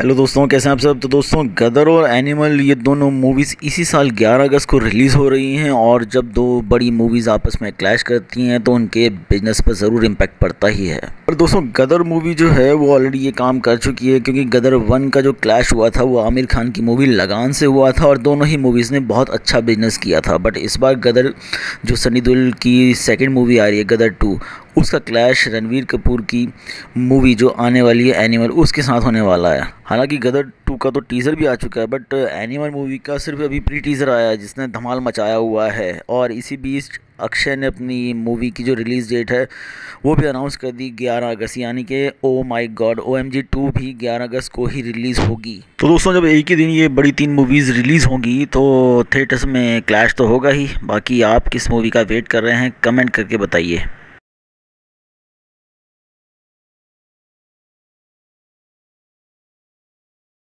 Hello दोस्तों, कैसे हैं आप सब। तो दोस्तों, गदर और एनिमल ये दोनों मूवीज़ इसी साल 11 अगस्त को रिलीज़ हो रही हैं और जब दो बड़ी मूवीज़ आपस में क्लैश करती हैं तो उनके बिजनेस पर ज़रूर इम्पैक्ट पड़ता ही है। और दोस्तों, गदर मूवी जो है वो ऑलरेडी ये काम कर चुकी है क्योंकि गदर 1 का जो क्लैश हुआ था वो आमिर खान की मूवी लगान से हुआ था और दोनों ही मूवीज़ ने बहुत अच्छा बिजनेस किया था। बट इस बार गदर जो सनी देओल की सेकेंड मूवी आ रही है गदर 2, उसका क्लैश रणवीर कपूर की मूवी जो आने वाली है एनिमल उसके साथ होने वाला है। हालांकि गदर 2 का तो टीज़र भी आ चुका है बट एनिमल मूवी का सिर्फ अभी प्री टीज़र आया है जिसने धमाल मचाया हुआ है। और इसी बीच अक्षय ने अपनी मूवी की जो रिलीज़ डेट है वो भी अनाउंस कर दी 11 अगस्त, यानी कि ओ माय गॉड OMG 2 भी 11 अगस्त को ही रिलीज़ होगी। तो दोस्तों, जब एक ही दिन ये बड़ी 3 मूवीज़ रिलीज़ होंगी तो थिएटर्स में क्लैश तो होगा ही। बाकी आप किस मूवी का वेट कर रहे हैं कमेंट करके बताइए।